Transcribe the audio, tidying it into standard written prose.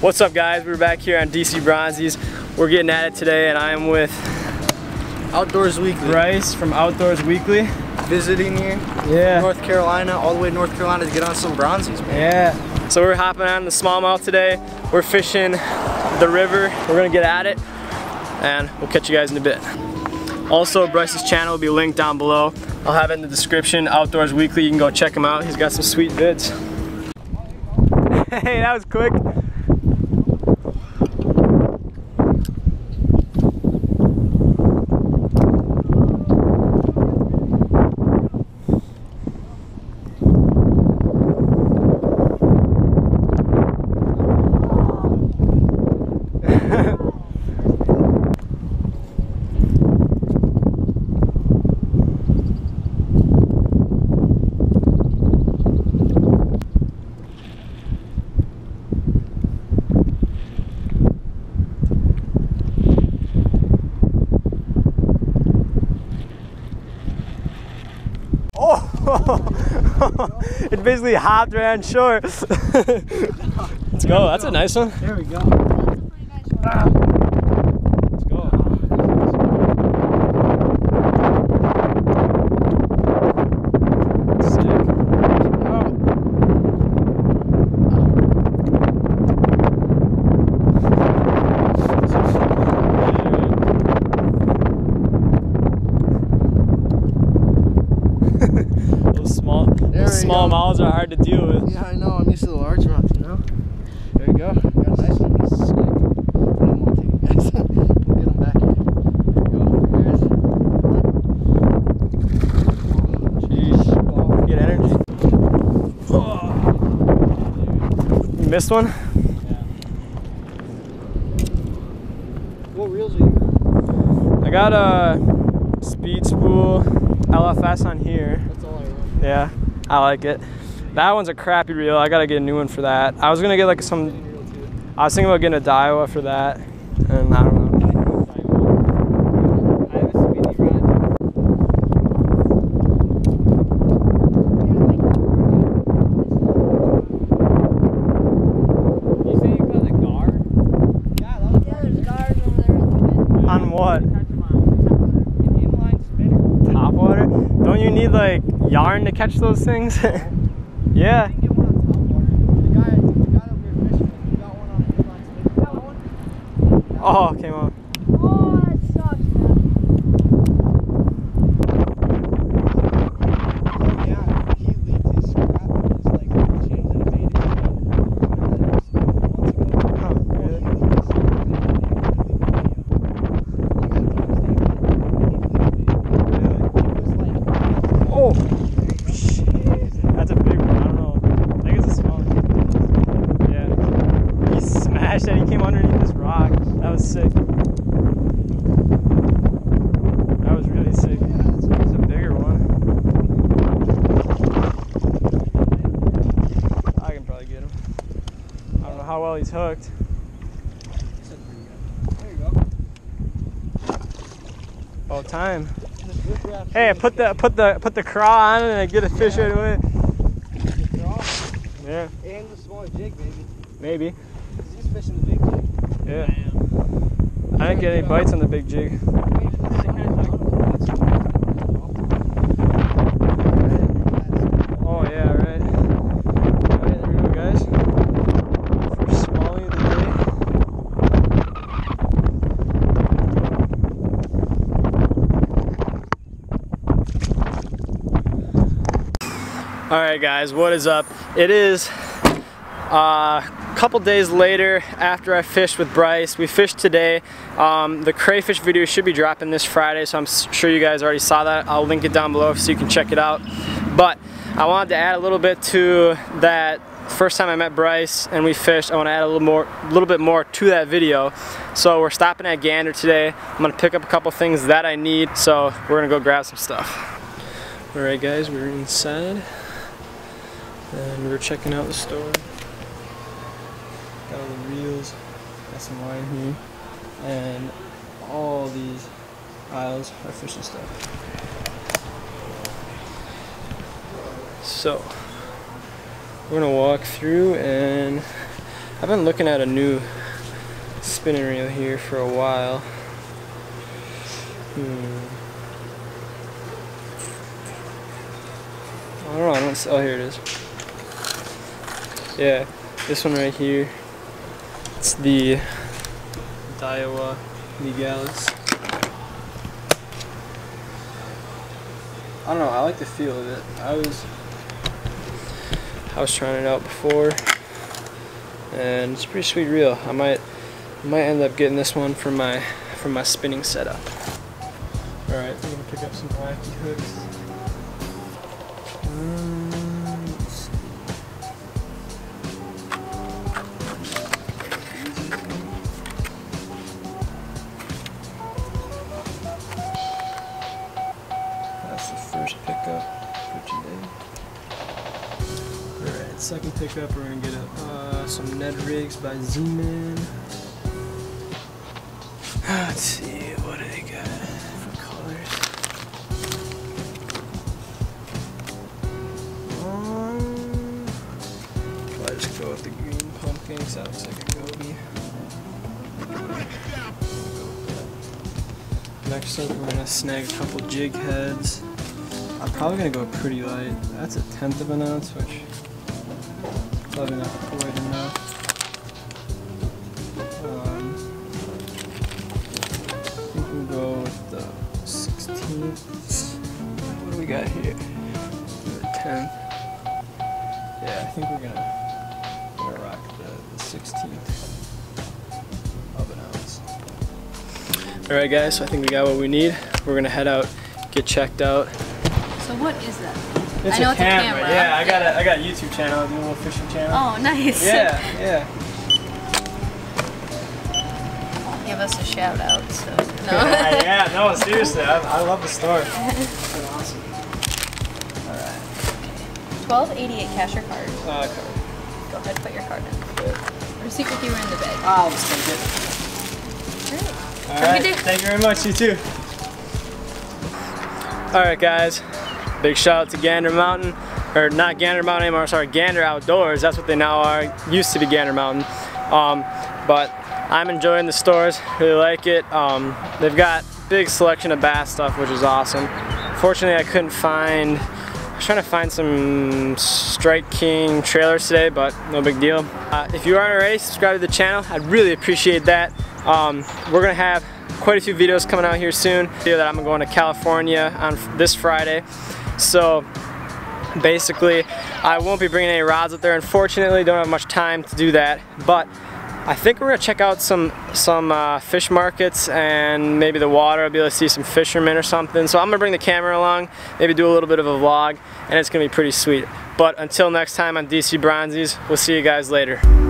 What's up, guys? We're back here on DC Bronzies. We're getting at it today, and I am with Outdoors Weekly. Bryce from Outdoors Weekly. Visiting here, yeah. From North Carolina, all the way to North Carolina to get on some bronzies, man. Yeah. So we're hopping on the smallmouth today. We're fishing the river. We're gonna get at it, and we'll catch you guys in a bit. Also, Bryce's channel will be linked down below. I'll have it in the description, Outdoors Weekly. You can go check him out. He's got some sweet vids. Hey, that was quick. It basically hopped, ran short. Let's go. That's a nice one. There we go. Let's go. Small mouths are hard to deal with. Yeah, I know. I'm used to the large mouths, you know? There you go. Got a nice one. Sick. We'll get them back here. There you go. Jeez. Oh, get energy. Oh. You missed one? Yeah. What reels are you on? I got a Speed Spool LFS on here. That's all I want. Yeah. I like it. That one's a crappy reel. I gotta get a new one for that. I was gonna get like some. I was thinking about getting a Daiwa for that, and I don't know. I have a speedy rod. You say you caught a guard? Yeah, that was there's a guard over there. On what? An inline spinner. Top water? Don't you need like yarn to catch those things? Yeah. I didn't get one on top water. The guy over here fishing, he got one on the inline spinner. That one? That one. Oh, came on. Oh, that sucks, man. Yeah, he leaked his scrap and his like chains and made it. Oh, really? Oh. That he came underneath this rock. That was sick. That was really sick. That was a bigger one. I can probably get him. I don't know how well he's hooked. There you go. About time. Hey, put the craw on it and get a fish right away. The craw? Yeah. And the smaller jig, baby. Maybe. Fishing the big jig. Yeah. I didn't get any bites on the big jig. Oh yeah, right. Alright, there we go, guys. First smallie of the day. Alright guys, what is up? It is couple days later after I fished with Bryce. We fished today. The crayfish video should be dropping this Friday, so I'm sure you guys already saw that. I'll link it down below so you can check it out. But I wanted to add a little bit to that first time I met Bryce and we fished. I want to add a little bit more to that video. So we're stopping at Gander today. I'm gonna pick up a couple things that I need, so we're gonna go grab some stuff. All right guys, we're inside and we're checking out the store. Got all the reels, got some line here, and all these aisles are fishing stuff. So, we're gonna walk through and I've been looking at a new spinning reel here for a while. I don't know, I don't see, oh here it is. Yeah, this one right here, it's the Daiwa Nigalis. I don't know, I like the feel of it. I was trying it out before, and it's a pretty sweet reel. I might end up getting this one for my spinning setup. All right, I'm gonna pick up some wacky hooks. Let's see. That's the first pickup for today. All right, second pickup, we're gonna get some Ned rigs by Z-Man. Let's see, what do they got for colors? I'll just go with the green pumpkin because that looks like a goby. Next up, we're gonna snag a couple jig heads. I'm probably gonna go pretty light. That's 1/10 of an ounce, which is probably not quite enough. What do we got here? 10th. Yeah, I think we're gonna rock the 16th of an ounce. Alright guys, so I think we got what we need. We're gonna head out, get checked out. So what is that? It's I know a camera. Yeah, I got a YouTube channel, a little fishing channel. Oh nice. Yeah, yeah. Give us a shout out, so. No. Yeah, no, seriously, I love the store. It's been awesome. Alright. $12.88 cash or card? Card. Go ahead, put your card in. Yeah. Or secret you were in the bag. I'll just take it. Alright. Alright, thank you very much, you too. Alright guys, big shout out to Gander Mountain, or not Gander Mountain anymore, sorry, Gander Outdoors, that's what they now are, used to be Gander Mountain. But I'm enjoying the stores, really like it. They've got big selection of bass stuff, which is awesome. Fortunately, I was trying to find some Strike King trailers today, but no big deal. If you aren't already, subscribe to the channel. I'd really appreciate that. We're gonna have quite a few videos coming out here soon. That I'm going to California on this Friday. So basically, I won't be bringing any rods up there. Unfortunately, don't have much time to do that, but I think we're gonna check out some fish markets and maybe the water. I'll be able to see some fishermen or something. So I'm gonna bring the camera along, maybe do a little bit of a vlog, and it's gonna be pretty sweet. But until next time on DC Bronzies, we'll see you guys later.